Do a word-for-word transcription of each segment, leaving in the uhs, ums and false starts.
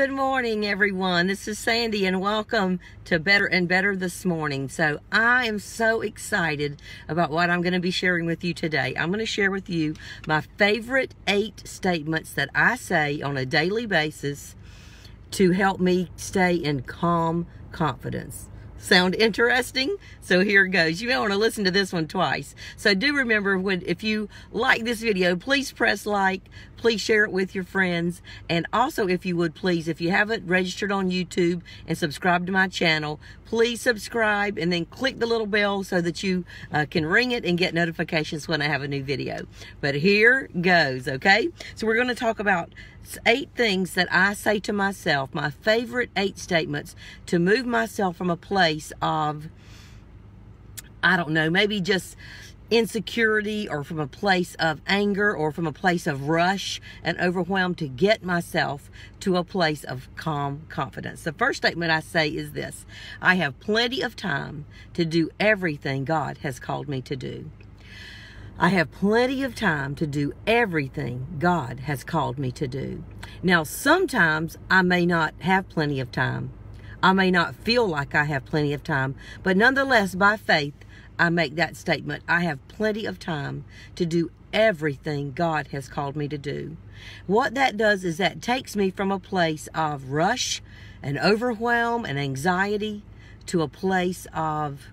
Good morning, everyone. This is Sandy, and welcome to Better and Better this morning. So I am so excited about what I'm going to be sharing with you today. I'm going to share with you my favorite eight statements that I say on a daily basis to help me stay in calm confidence. Sound interesting? So here goes. You may want to listen to this one twice. So do remember, when, if you like this video, please press like, please share it with your friends. And also, if you would please, if you haven't registered on YouTube and subscribed to my channel, please subscribe and then click the little bell so that you uh, can ring it and get notifications when I have a new video. But here goes, okay? So we're going to talk about eight things that I say to myself, my favorite eight statements to move myself from a place of, I don't know, maybe just insecurity, or from a place of anger, or from a place of rush and overwhelm, to get myself to a place of calm confidence. The first statement I say is this: I have plenty of time to do everything God has called me to do. I have plenty of time to do everything God has called me to do. Now, sometimes I may not have plenty of time. I may not feel like I have plenty of time, but nonetheless, by faith, I make that statement. I have plenty of time to do everything God has called me to do. What that does is that takes me from a place of rush and overwhelm and anxiety to a place of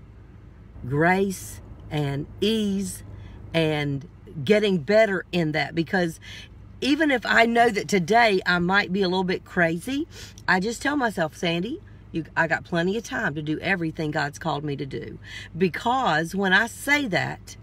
grace and ease, and getting better in that. Because even if I know that today I might be a little bit crazy, I just tell myself, Sandy, you, I got plenty of time to do everything God's called me to do. Because when I say that,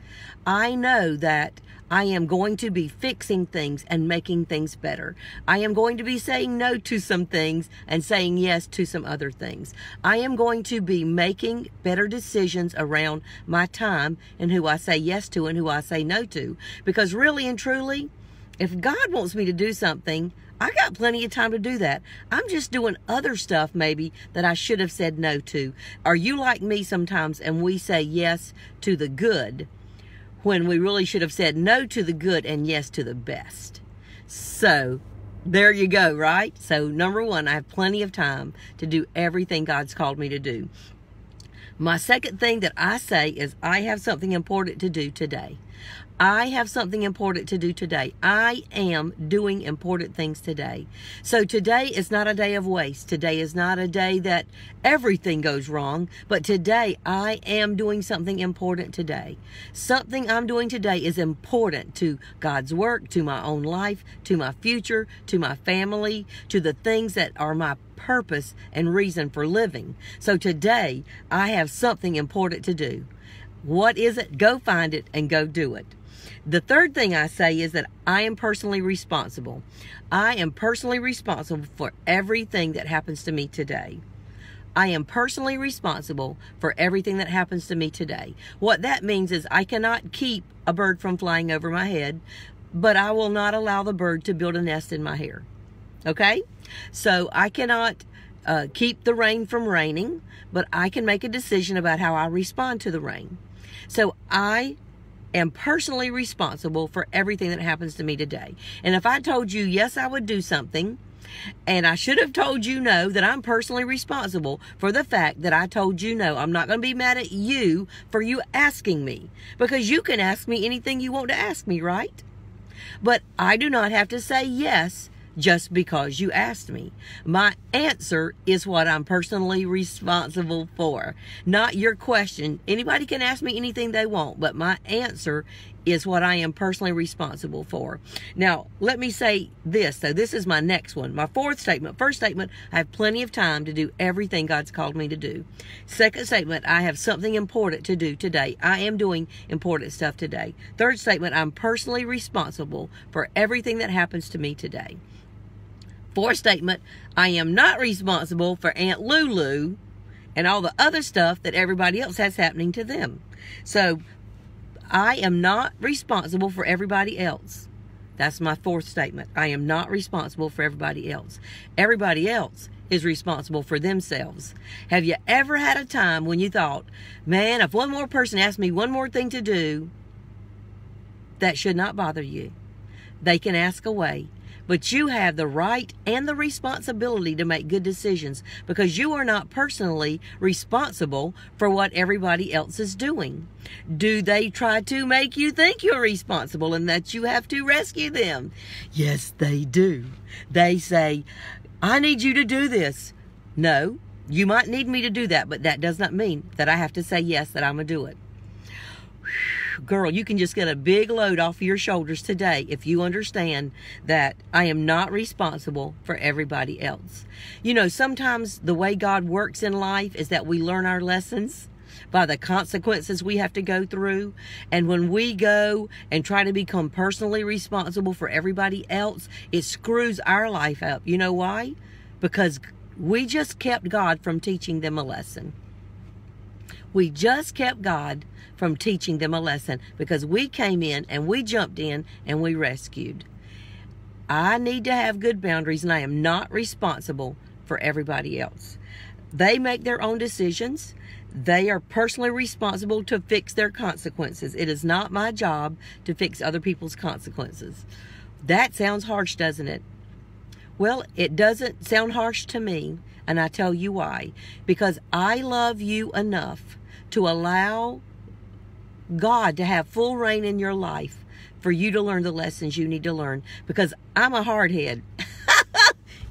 I know that I am going to be fixing things and making things better. I am going to be saying no to some things and saying yes to some other things. I am going to be making better decisions around my time and who I say yes to and who I say no to. Because really and truly, if God wants me to do something, I got plenty of time to do that. I'm just doing other stuff maybe that I should have said no to. Are you like me sometimes, and we say yes to the good when we really should have said no to the good and yes to the best? So there you go, right? So number one, I have plenty of time to do everything God's called me to do. My second thing that I say is, I have something important to do today. I have something important to do today. I am doing important things today. So today is not a day of waste. Today is not a day that everything goes wrong, but today I am doing something important today. Something I'm doing today is important to God's work, to my own life, to my future, to my family, to the things that are my purpose and reason for living. So today I have something important to do. What is it? Go find it and go do it. The third thing I say is that I am personally responsible. I am personally responsible for everything that happens to me today. I am personally responsible for everything that happens to me today. What that means is, I cannot keep a bird from flying over my head, but I will not allow the bird to build a nest in my hair. Okay? So I cannot uh, keep the rain from raining, but I can make a decision about how I respond to the rain. So I am personally responsible for everything that happens to me today. And if I told you, yes, I would do something, and I should have told you no, that I'm personally responsible for the fact that I told you no. I'm not going to be mad at you for you asking me, because you can ask me anything you want to ask me, right? But I do not have to say yes just because you asked me. My answer is what I'm personally responsible for, not your question. Anybody can ask me anything they want, but my answer is what I am personally responsible for. Now, let me say this, though. This is my next one. My fourth statement. First statement, I have plenty of time to do everything God's called me to do. Second statement, I have something important to do today. I am doing important stuff today. Third statement, I'm personally responsible for everything that happens to me today. Fourth statement, I am not responsible for Aunt Lulu and all the other stuff that everybody else has happening to them. So I am not responsible for everybody else. That's my fourth statement. I am not responsible for everybody else. Everybody else is responsible for themselves. Have you ever had a time when you thought, man, if one more person asked me one more thing to do, that should not bother you? They can ask away. But you have the right and the responsibility to make good decisions because you are not personally responsible for what everybody else is doing. Do they try to make you think you're responsible and that you have to rescue them? Yes, they do. They say, I need you to do this. No, you might need me to do that, but that does not mean that I have to say yes, that I'm going to do it. Girl, you can just get a big load off of your shoulders today if you understand that I am not responsible for everybody else. You know, sometimes the way God works in life is that we learn our lessons by the consequences we have to go through. And when we go and try to become personally responsible for everybody else, it screws our life up. You know why? Because we just kept God from teaching them a lesson. We just kept God from teaching them a lesson because we came in and we jumped in and we rescued. I need to have good boundaries, and I am not responsible for everybody else. They make their own decisions. They are personally responsible to fix their consequences. It is not my job to fix other people's consequences. That sounds harsh, doesn't it? Well, it doesn't sound harsh to me, and I tell you why. Because I love you enough to allow God to have full reign in your life for you to learn the lessons you need to learn. Because I'm a hardhead.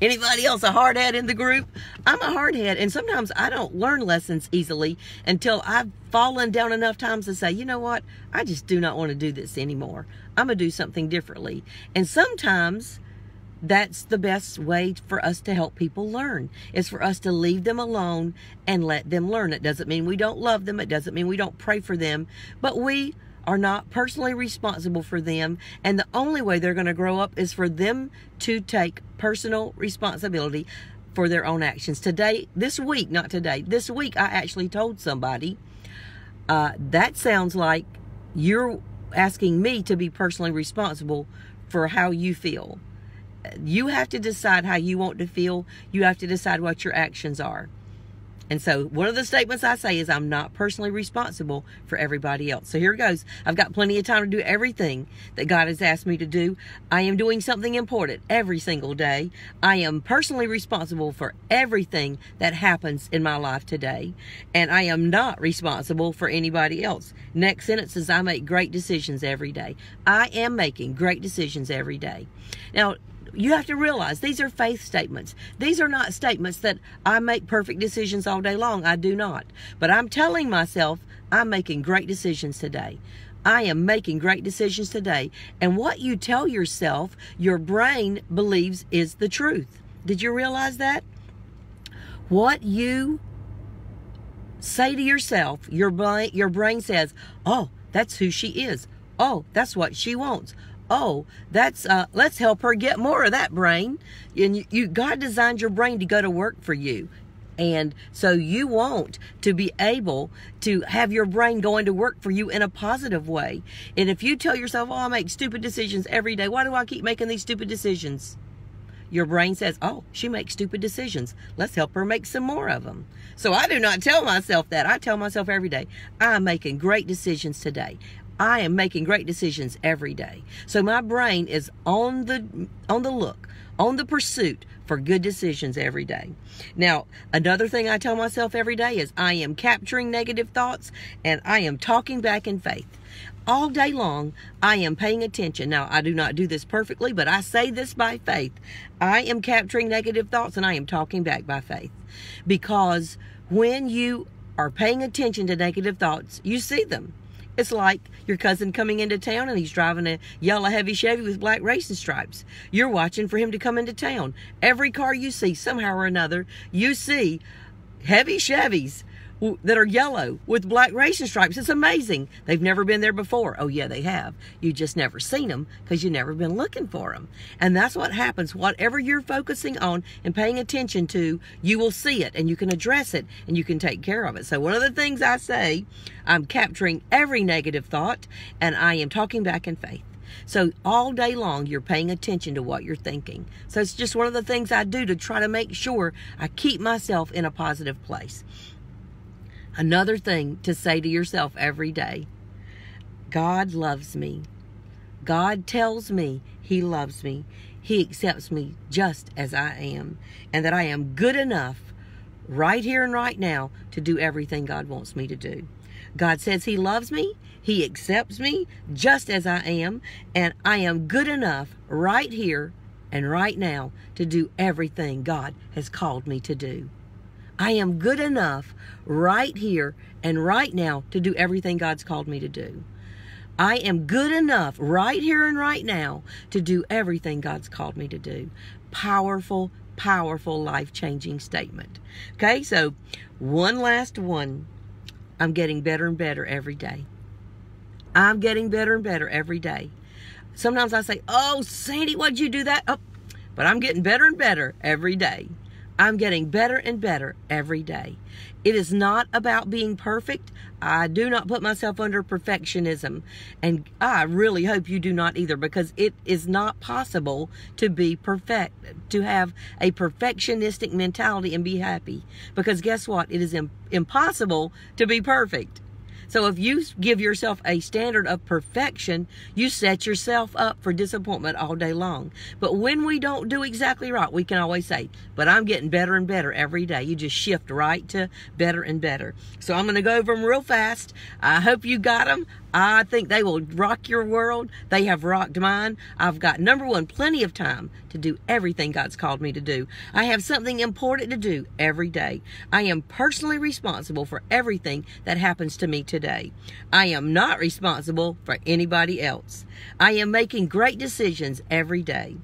Anybody else a hardhead in the group? I'm a hardhead, and sometimes I don't learn lessons easily until I've fallen down enough times to say, you know what? I just do not want to do this anymore. I'm going to do something differently. And sometimes that's the best way for us to help people learn, is for us to leave them alone and let them learn. It doesn't mean we don't love them. It doesn't mean we don't pray for them, but we are not personally responsible for them. And the only way they're going to grow up is for them to take personal responsibility for their own actions. Today, this week, not today, this week, I actually told somebody, uh, that sounds like you're asking me to be personally responsible for how you feel. You have to decide how you want to feel. You have to decide what your actions are. And so one of the statements I say is I'm not personally responsible for everybody else. So here goes. I've got plenty of time to do everything that God has asked me to do. I am doing something important every single day. I am personally responsible for everything that happens in my life today. And I am not responsible for anybody else. Next sentence is I make great decisions every day. I am making great decisions every day. Now, you have to realize these are faith statements. These are not statements that I make perfect decisions all day long. I do not. But I'm telling myself I'm making great decisions today. I am making great decisions today. And what you tell yourself, your brain believes is the truth. Did you realize that? What you say to yourself, your brain, your brain says, oh, that's who she is. Oh, that's what she wants. Oh, that's, uh, let's help her get more of that brain. And you, you, God designed your brain to go to work for you. And so you want to be able to have your brain going to work for you in a positive way. And if you tell yourself, oh, I make stupid decisions every day. Why do I keep making these stupid decisions? Your brain says, oh, she makes stupid decisions. Let's help her make some more of them. So I do not tell myself that. I tell myself every day, I'm making great decisions today. I am making great decisions every day. So my brain is on the on the look, on the pursuit for good decisions every day. Now, another thing I tell myself every day is I am capturing negative thoughts and I am talking back in faith. All day long, I am paying attention. Now, I do not do this perfectly, but I say this by faith. I am capturing negative thoughts and I am talking back by faith. Because when you are paying attention to negative thoughts, you see them. It's like your cousin coming into town and he's driving a yellow heavy Chevy with black racing stripes. You're watching for him to come into town. Every car you see, somehow or another, you see heavy Chevys that are yellow with black racing stripes. It's amazing. They've never been there before. Oh, yeah, they have. You just never seen them because you've never been looking for them. And that's what happens. Whatever you're focusing on and paying attention to, you will see it and you can address it and you can take care of it. So one of the things I say, I'm capturing every negative thought and I am talking back in faith. So all day long, you're paying attention to what you're thinking. So it's just one of the things I do to try to make sure I keep myself in a positive place. Another thing to say to yourself every day, God loves me. God tells me He loves me. He accepts me just as I am, and that I am good enough right here and right now to do everything God wants me to do. God says he loves me, he accepts me just as I am, and I am good enough right here and right now to do everything God has called me to do. I am good enough right here and right now to do everything God's called me to do. I am good enough right here and right now to do everything God's called me to do. Powerful, powerful, life-changing statement. Okay, so one last one. I'm getting better and better every day. I'm getting better and better every day. Sometimes I say, oh, Sandy, why'd you do that? Oh, but I'm getting better and better every day. I'm getting better and better every day. It is not about being perfect. I do not put myself under perfectionism. And I really hope you do not either, because it is not possible to be perfect, to have a perfectionistic mentality and be happy. Because guess what? It is im- impossible to be perfect. So if you give yourself a standard of perfection, you set yourself up for disappointment all day long. But when we don't do exactly right, we can always say, but I'm getting better and better every day. You just shift right to better and better. So I'm going to go over them real fast. I hope you got them. I think they will rock your world. They have rocked mine. I've got, number one, plenty of time to do everything God's called me to do. I have something important to do every day. I am personally responsible for everything that happens to me today. I am not responsible for anybody else. I am making great decisions every day.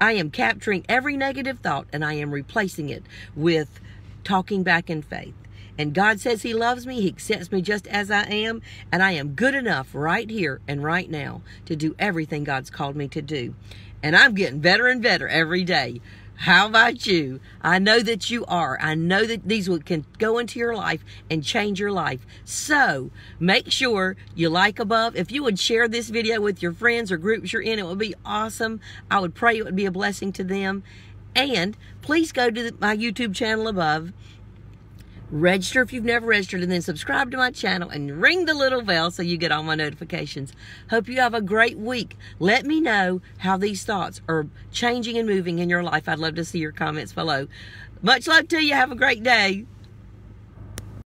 I am capturing every negative thought, and I am replacing it with talking back in faith. And God says he loves me, he accepts me just as I am, and I am good enough right here and right now to do everything God's called me to do. And I'm getting better and better every day. How about you? I know that you are. I know that these can go into your life and change your life. So make sure you like above. If you would share this video with your friends or groups you're in, it would be awesome. I would pray it would be a blessing to them. And please go to my YouTube channel above. Register if you've never registered, and then subscribe to my channel and ring the little bell so you get all my notifications. Hope you have a great week. Let me know how these thoughts are changing and moving in your life. I'd love to see your comments below. Much love to you. Have a great day.